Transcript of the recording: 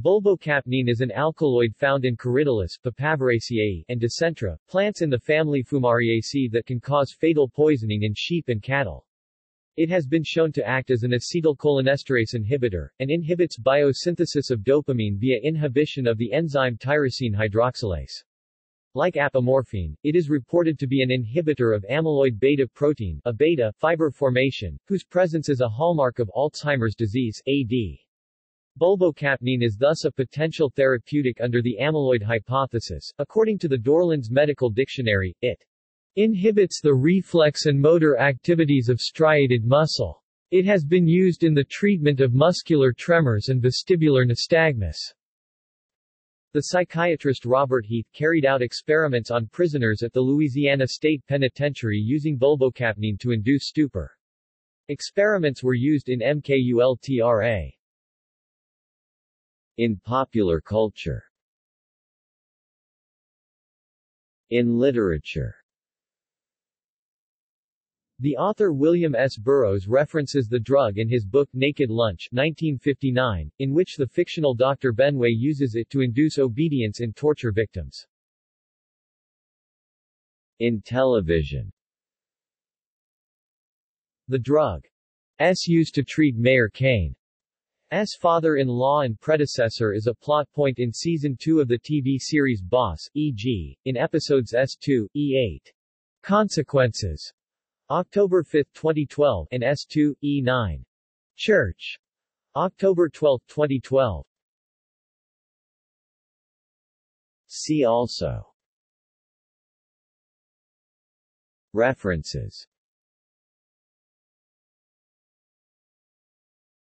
Bulbocapnine is an alkaloid found in Corydalis, Papaveraceae, and Dicentra, plants in the family Fumariaceae that can cause fatal poisoning in sheep and cattle. It has been shown to act as an acetylcholinesterase inhibitor, and inhibits biosynthesis of dopamine via inhibition of the enzyme tyrosine hydroxylase. Like apomorphine, it is reported to be an inhibitor of amyloid beta protein, A-beta, fiber formation, whose presence is a hallmark of Alzheimer's disease, AD. Bulbocapnine is thus a potential therapeutic under the amyloid hypothesis. According to the Dorland's Medical Dictionary, it inhibits the reflex and motor activities of striated muscle. It has been used in the treatment of muscular tremors and vestibular nystagmus. The psychiatrist Robert Heath carried out experiments on prisoners at the Louisiana State Penitentiary using bulbocapnine to induce stupor. Experiments were used in MKULTRA. In popular culture. In literature. The author William S. Burroughs references the drug in his book Naked Lunch, 1959, in which the fictional Dr. Benway uses it to induce obedience in torture victims. In television. The drug's use to treat Mayor Kane's father-in-law and predecessor is a plot point in Season 2 of the TV series Boss, e.g., in episodes S2, E8. Consequences. October 5, 2012, and S2, E9. Church. October 12, 2012. See also. References.